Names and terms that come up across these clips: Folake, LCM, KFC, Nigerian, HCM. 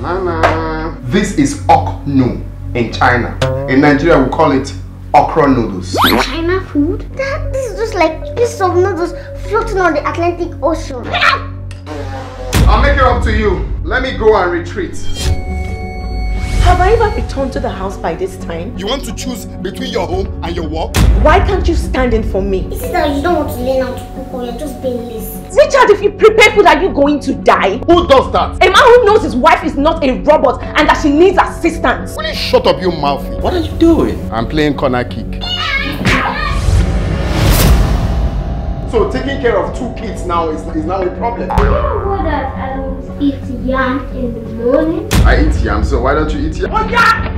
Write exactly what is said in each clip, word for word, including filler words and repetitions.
banana. This is okno in China. In Nigeria, we call it okra noodles. China food? That, this is just like piece of noodles floating on the Atlantic Ocean. I'll make it up to you. Let me go and retreat. Have I ever returned to the house by this time? You want to choose between your home and your work? Why can't you stand in for me? Is it that you don't want to learn how to cook or you're just being lazy? Richard, if you prepare food, are you going to die? Who does that? A man who knows his wife is not a robot and that she needs assistance. Will you shut up, you mouthy? What are you doing? I'm playing corner kick. So taking care of two kids now is, is now a problem. You know that I would eat yam in the morning? I eat yam, so why don't you eat yam? Oh, yeah.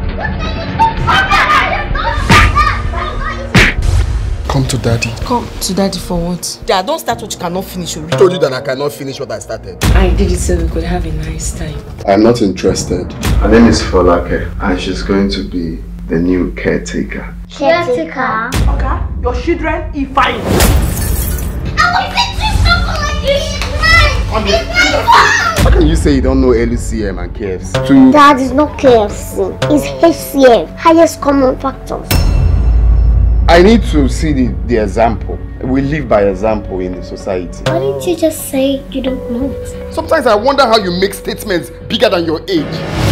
Come to daddy. Come to daddy for what? Yeah, don't start what you cannot finish. I told you that I cannot finish what I started. I did it so we could have a nice time. I'm not interested. Her name is Folake, and she's going to be the new caretaker. Caretaker? Okay, your children is fine. How can you say you don't know L C M and K F C? Dad, is not K F C. It's H C M. Highest common factors. I need to see the, the example. We live by example in the society. Why didn't you just say you don't know it? Sometimes I wonder how you make statements bigger than your age.